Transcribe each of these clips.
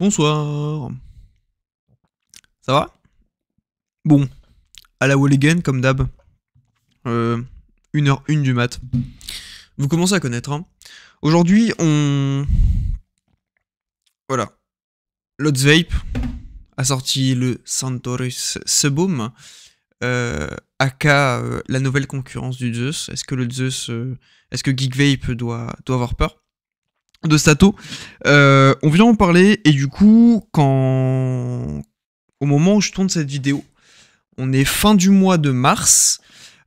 Bonsoir. Ça va? Bon, à la wall again, comme d'hab. 1h01 du mat. Vous commencez à connaître, hein. Aujourd'hui, on... Voilà. Lost Vape a sorti le Centaurus Subohm, aka la nouvelle concurrence du Zeus. Est-ce que le Zeus... est-ce que Geek Vape doit avoir peur de Stato? On vient en parler, et du coup, au moment où je tourne cette vidéo, on est fin du mois de mars.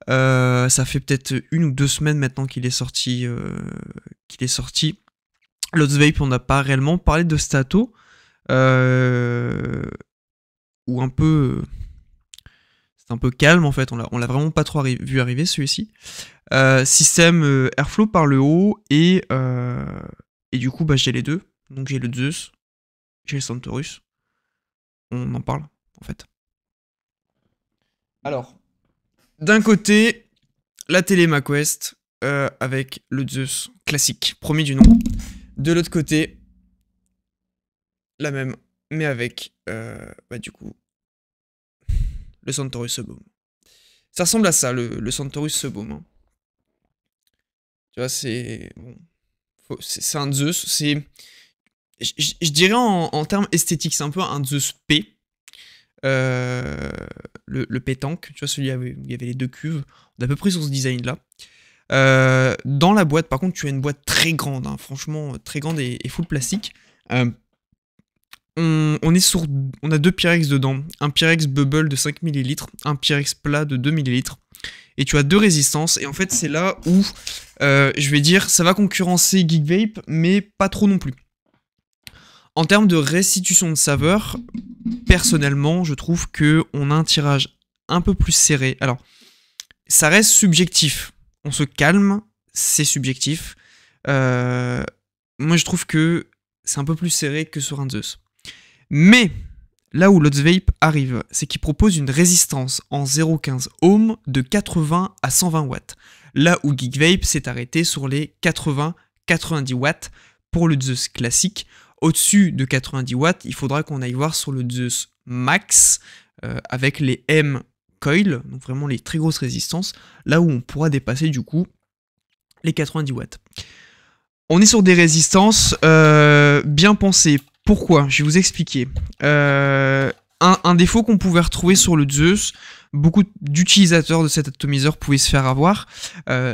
Ça fait peut-être 1 ou 2 semaines maintenant qu'il est sorti. Lost Vape, on n'a pas réellement parlé de Stato. Ou un peu... C'est un peu calme en fait, on l'a vraiment pas trop vu arriver celui-ci. Système airflow par le haut et du coup bah, j'ai les deux. Donc j'ai le Zeus, j'ai le Centaurus. On en parle en fait. Alors, d'un côté, la Telematch Quest avec le Zeus classique, premier du nom. De l'autre côté, la même, mais avec bah, du coup le Centaurus Subohm. Ça ressemble à ça, le Centaurus Subohm. Hein. Tu vois, c'est... Bon, c'est un Zeus, c'est... Je dirais en termes esthétiques, c'est un peu un Zeus P. Le pétanque, tu vois, celui où il y avait les deux cuves. On est à peu près sur ce design-là. Dans la boîte, par contre, tu as une boîte très grande, hein, franchement, très grande et full plastique. On a 2 Pyrex dedans, un Pyrex bubble de 5 ml, un Pyrex plat de 2 ml, et tu as 2 résistances, et en fait c'est là où je vais dire ça va concurrencer Geek Vape, mais pas trop non plus. En termes de restitution de saveur, personnellement je trouve que on a un tirage un peu plus serré. Alors ça reste subjectif, on se calme, c'est subjectif. Moi je trouve que c'est un peu plus serré que sur un Zeus. Mais là où Lost Vape arrive, c'est qu'il propose une résistance en 0,15 ohm de 80 à 120 watts. Là où Geek Vape s'est arrêté sur les 80-90 watts pour le Zeus classique. Au-dessus de 90 watts, il faudra qu'on aille voir sur le Zeus Max avec les M coil, donc vraiment les très grosses résistances, là où on pourra dépasser du coup les 90 watts. On est sur des résistances bien pensées. Pourquoi? Je vais vous expliquer. Un défaut qu'on pouvait retrouver sur le Zeus, beaucoup d'utilisateurs de cet atomiseur pouvaient se faire avoir,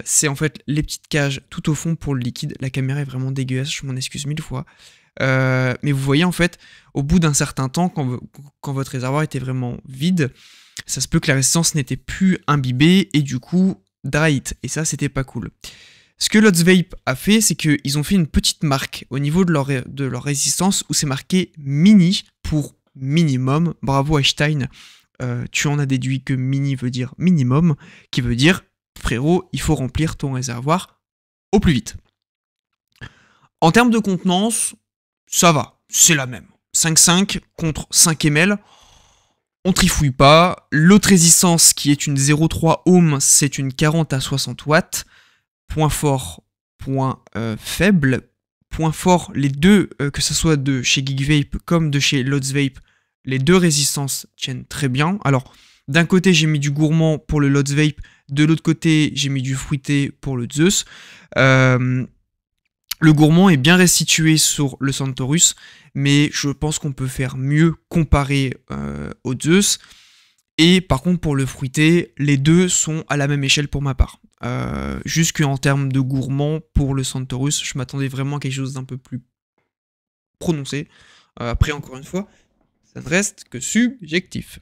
c'est en fait les petites cages tout au fond pour le liquide. La caméra est vraiment dégueulasse, je m'en excuse 1000 fois. Mais vous voyez en fait, au bout d'un certain temps, quand votre réservoir était vraiment vide, ça se peut que la résistance n'était plus imbibée et du coup, dry it. Et ça, c'était pas cool. Ce que Lost Vape a fait, c'est qu'ils ont fait une petite marque au niveau de leur résistance où c'est marqué mini pour minimum. Bravo Einstein, tu en as déduit que mini veut dire minimum, qui veut dire frérot, il faut remplir ton réservoir au plus vite. En termes de contenance, ça va, c'est la même. 5,5 contre 5 ml, on trifouille pas. L'autre résistance qui est une 0,3 ohm, c'est une 40 à 60 watts. Point fort, point faible. Point fort, les deux, que ce soit de chez Geek Vape comme de chez Lost Vape, les deux résistances tiennent très bien. Alors, d'un côté, j'ai mis du gourmand pour le Lost Vape, de l'autre côté, j'ai mis du fruité pour le Zeus. Le gourmand est bien restitué sur le Centaurus, mais je pense qu'on peut faire mieux comparé au Zeus. Et par contre, pour le fruité, les deux sont à la même échelle pour ma part. Juste qu'en termes de gourmand, pour le Centaurus, je m'attendais vraiment à quelque chose d'un peu plus prononcé. Après, encore une fois, ça ne reste que subjectif.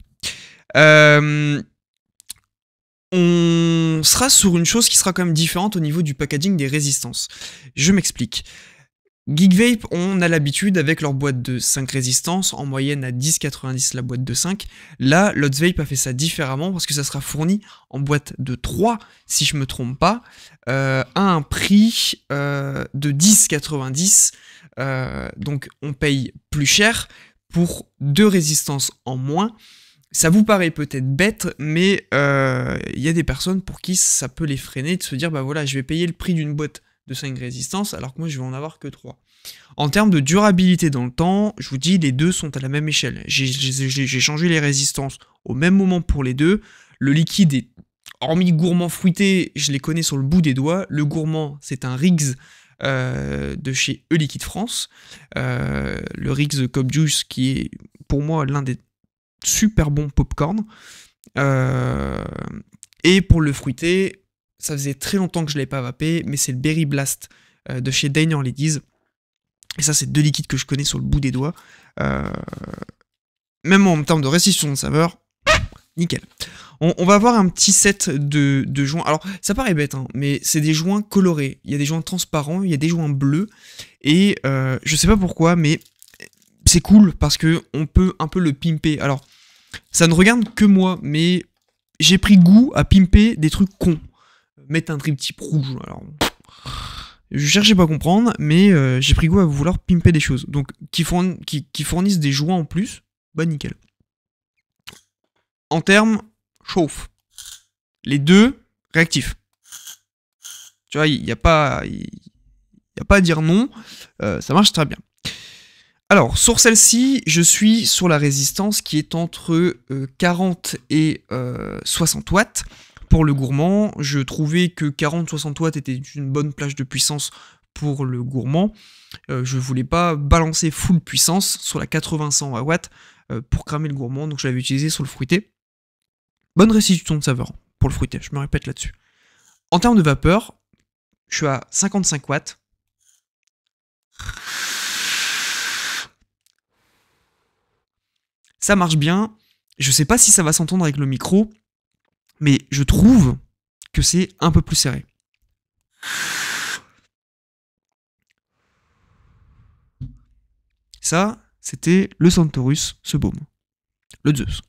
On sera sur une chose qui sera quand même différente au niveau du packaging des résistances. Je m'explique. Geek Vape, on a l'habitude avec leur boîte de 5 résistances, en moyenne à 10,90 la boîte de 5. Là, Lost Vape a fait ça différemment parce que ça sera fourni en boîte de 3, si je me trompe pas, à un prix de 10,90. Donc on paye plus cher pour 2 résistances en moins. Ça vous paraît peut-être bête, mais il y a des personnes pour qui ça peut les freiner de se dire bah voilà, je vais payer le prix d'une boîte de 5 résistances alors que moi je vais en avoir que 3. En termes de durabilité dans le temps, je vous dis, les deux sont à la même échelle. J'ai changé les résistances au même moment pour les deux. Le liquide est, hormis gourmand fruité, je les connais sur le bout des doigts. Le gourmand, c'est un Riggs de chez E-Liquide France. Le Riggs Cob Juice qui est pour moi l'un des super bons popcorn. Et pour le fruité, ça faisait très longtemps que je ne l'avais pas vapé, mais c'est le Berry Blast de chez Daniel Ladies. Et ça, c'est deux liquides que je connais sur le bout des doigts. Même en termes de restitution de saveur, nickel. On va avoir un petit set de joints. Alors, ça paraît bête, hein, mais c'est des joints colorés. Il y a des joints transparents, il y a des joints bleus. Et je sais pas pourquoi, mais c'est cool parce qu'on peut un peu le pimper. Alors, ça ne regarde que moi, mais j'ai pris goût à pimper des trucs cons. Mettre un trip type rouge, alors... Je cherchais pas à comprendre, mais j'ai pris goût à vouloir pimper des choses. Donc, qui fournissent des joints en plus, bah nickel. En termes, chauffe. Les deux, réactifs. Tu vois, il n'y a pas... Il n'y a pas à dire non, ça marche très bien. Alors, sur celle-ci, je suis sur la résistance qui est entre 40 et 60 watts. Pour le gourmand, je trouvais que 40-60 watts était une bonne plage de puissance pour le gourmand. Je ne voulais pas balancer full puissance sur la 80-100 watts pour cramer le gourmand, donc je l'avais utilisé sur le fruité. Bonne restitution de saveur pour le fruité, je me répète là-dessus. En termes de vapeur, je suis à 55 watts. Ça marche bien. Je ne sais pas si ça va s'entendre avec le micro, mais je trouve que c'est un peu plus serré. Ça, c'était le Centaurus Subohm, le Zeus.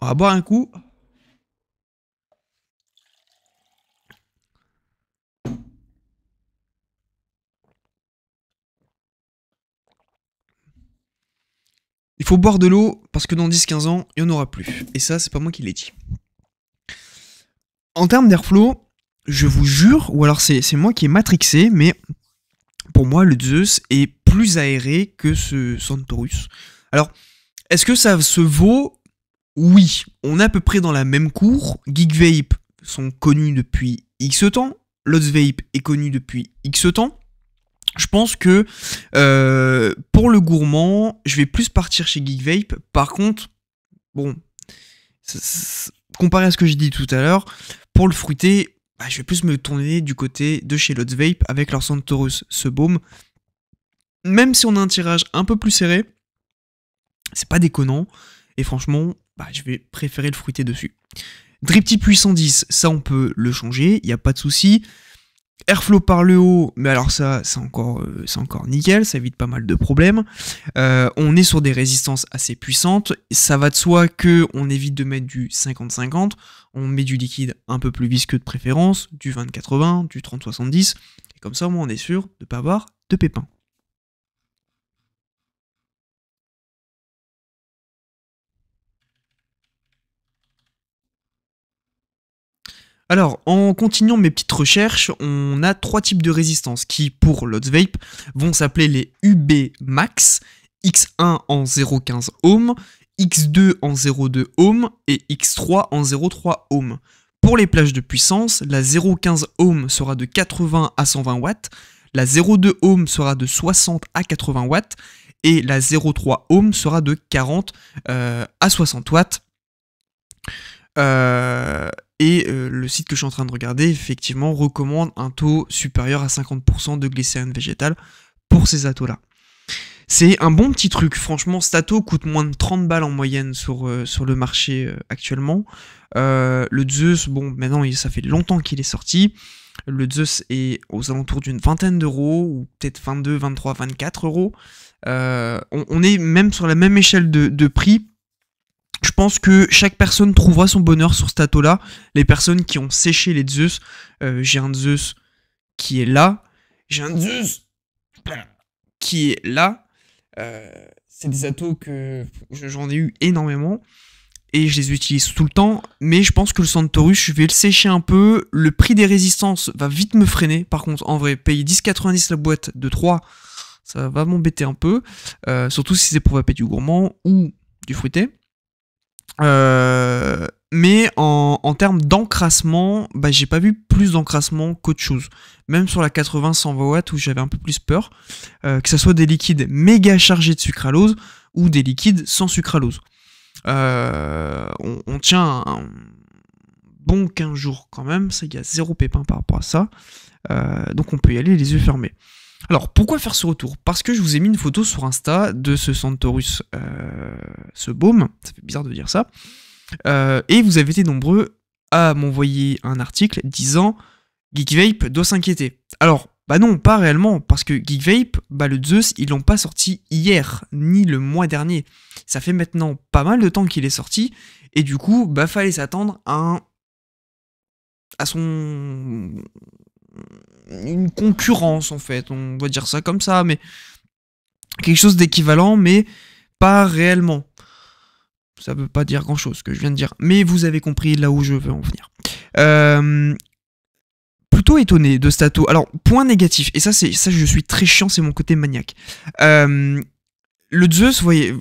On va boire un coup. Il faut boire de l'eau parce que dans 10-15 ans, il n'y en aura plus. Et ça, c'est pas moi qui l'ai dit. En termes d'airflow, je vous jure, ou alors c'est moi qui ai matrixé, mais pour moi, le Zeus est plus aéré que ce Centaurus. Alors, est-ce que ça se vaut? Oui, on est à peu près dans la même cour. Geek Vape sont connus depuis X temps. Lost Vape est connu depuis X temps. Je pense que pour le gourmand, je vais plus partir chez Geek Vape. Par contre, bon, comparé à ce que j'ai dit tout à l'heure, pour le fruité, bah, je vais plus me tourner du côté de chez Lost Vape avec leur Centaurus Subohm. Même si on a un tirage un peu plus serré, c'est pas déconnant. Et franchement, bah, je vais préférer le fruité dessus. Drip Tip 810, ça on peut le changer, il n'y a pas de souci. Airflow par le haut, mais alors ça, c'est encore nickel, ça évite pas mal de problèmes. On est sur des résistances assez puissantes, ça va de soi qu'on évite de mettre du 50-50, on met du liquide un peu plus visqueux de préférence, du 20-80, du 30-70, et comme ça, moi, on est sûr de ne pas avoir de pépins. Alors, en continuant mes petites recherches, on a trois types de résistances qui, pour Lost Vape, vont s'appeler les UB Max, X1 en 0,15 ohm, X2 en 0,2 ohm et X3 en 0,3 ohm. Pour les plages de puissance, la 0,15 ohm sera de 80 à 120 watts, la 0,2 ohm sera de 60 à 80 watts et la 0,3 ohm sera de 40 à 60 watts. Et le site que je suis en train de regarder, effectivement, recommande un taux supérieur à 50% de glycérine végétale pour ces atos-là. C'est un bon petit truc. Franchement, Stato coûte moins de 30 balles en moyenne sur le marché actuellement. Le Zeus, bon, maintenant, ça fait longtemps qu'il est sorti. Le Zeus est aux alentours d'une vingtaine d'euros, ou peut-être 22, 23, 24 euros. On est même sur la même échelle de prix. Je pense que chaque personne trouvera son bonheur sur Stato là. Les personnes qui ont séché les Zeus, j'ai un Zeus qui est là, j'ai un Zeus qui est là. C'est des atos que j'en ai eu énormément. et je les utilise tout le temps, mais je pense que le Centaurus, je vais le sécher un peu. Le prix des résistances va vite me freiner. Par contre, en vrai, payer 10,90 la boîte de 3, ça va m'embêter un peu. Surtout si c'est pour vaper du gourmand ou du fruité. Mais en termes d'encrassement, bah, j'ai pas vu plus d'encrassement qu'autre chose. Même sur la 80-100 watts où j'avais un peu plus peur, que ce soit des liquides méga chargés de sucralose ou des liquides sans sucralose. On tient un bon 15 jours quand même, il y a zéro pépin par rapport à ça. Donc on peut y aller les yeux fermés. Alors pourquoi faire ce retour? Parce que je vous ai mis une photo sur Insta de ce Centaurus Subohm, ça fait bizarre de dire ça. Et vous avez été nombreux à m'envoyer un article disant Geek Vape doit s'inquiéter. Alors, bah non, pas réellement, parce que Geek Vape, bah le Zeus, ils l'ont pas sorti hier, ni le mois dernier. Ça fait maintenant pas mal de temps qu'il est sorti, et du coup, bah fallait s'attendre à une concurrence en fait, on va dire ça comme ça, mais quelque chose d'équivalent, mais pas réellement. Ça veut pas dire grand chose ce que je viens de dire, mais vous avez compris là où je veux en venir. Plutôt étonné de Stato. Alors, point négatif, et ça je suis très chiant, c'est mon côté maniaque. Le Zeus, vous voyez,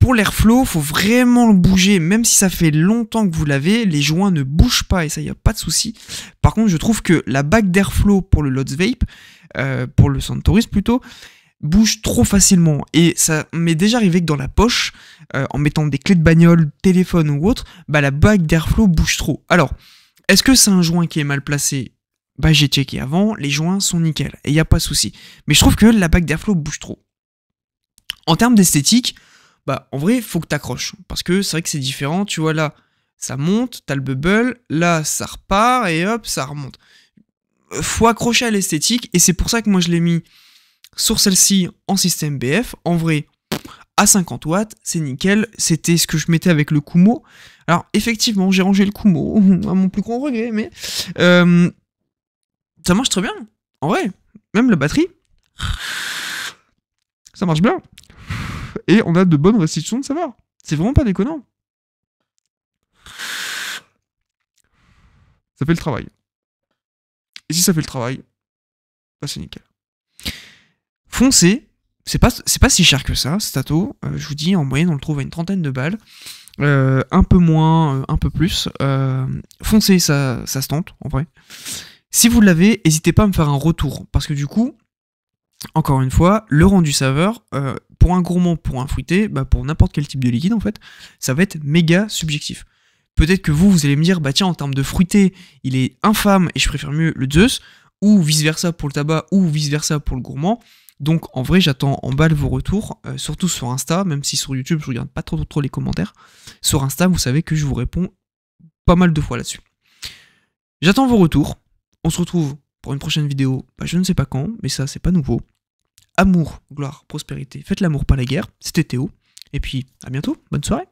pour l'airflow, faut vraiment le bouger, même si ça fait longtemps que vous l'avez, les joints ne bougent pas, et ça, il n'y a pas de souci. Par contre, je trouve que la bague d'airflow pour le Lost Vape, pour le Centaurus plutôt, bouge trop facilement, et ça m'est déjà arrivé que dans la poche, en mettant des clés de bagnole, téléphone ou autre, bah la bague d'airflow bouge trop. Alors, est-ce que c'est un joint qui est mal placé? Bah j'ai checké avant, les joints sont nickel, et il n'y a pas de souci. Mais je trouve que la bague d'airflow bouge trop. En termes d'esthétique, bah en vrai, faut que t'accroches, parce que c'est vrai que c'est différent, tu vois là, ça monte, t'as le bubble, là ça repart, et hop, ça remonte. Faut accrocher à l'esthétique, et c'est pour ça que moi je l'ai mis sur celle-ci en système BF, en vrai, à 50 watts, c'est nickel, c'était ce que je mettais avec le Kumo. Alors, effectivement, j'ai rangé le Kumo, à mon plus grand regret, mais ça marche très bien, en vrai, même la batterie, ça marche bien, et on a de bonnes restitutions de saveur, c'est vraiment pas déconnant. Ça fait le travail. Et si ça fait le travail, bah c'est nickel. Foncez, c'est pas si cher que ça, Stato, je vous dis, en moyenne on le trouve à une trentaine de balles, un peu moins, un peu plus, foncez, ça se tente, en vrai. Si vous l'avez, n'hésitez pas à me faire un retour, parce que du coup, encore une fois, le rendu saveur, pour un gourmand, pour un fruité, bah pour n'importe quel type de liquide en fait, ça va être méga subjectif. Peut-être que vous allez me dire, bah tiens, en termes de fruité, il est infâme et je préfère mieux le Zeus, ou vice-versa pour le tabac, ou vice-versa pour le gourmand. Donc en vrai j'attends en balle vos retours, surtout sur Insta, même si sur YouTube je regarde pas trop les commentaires. Sur Insta vous savez que je vous réponds pas mal de fois là-dessus. J'attends vos retours, on se retrouve pour une prochaine vidéo, bah, je ne sais pas quand, mais ça c'est pas nouveau. Amour, gloire, prospérité, faites l'amour pas la guerre, c'était Théo, et puis à bientôt, bonne soirée.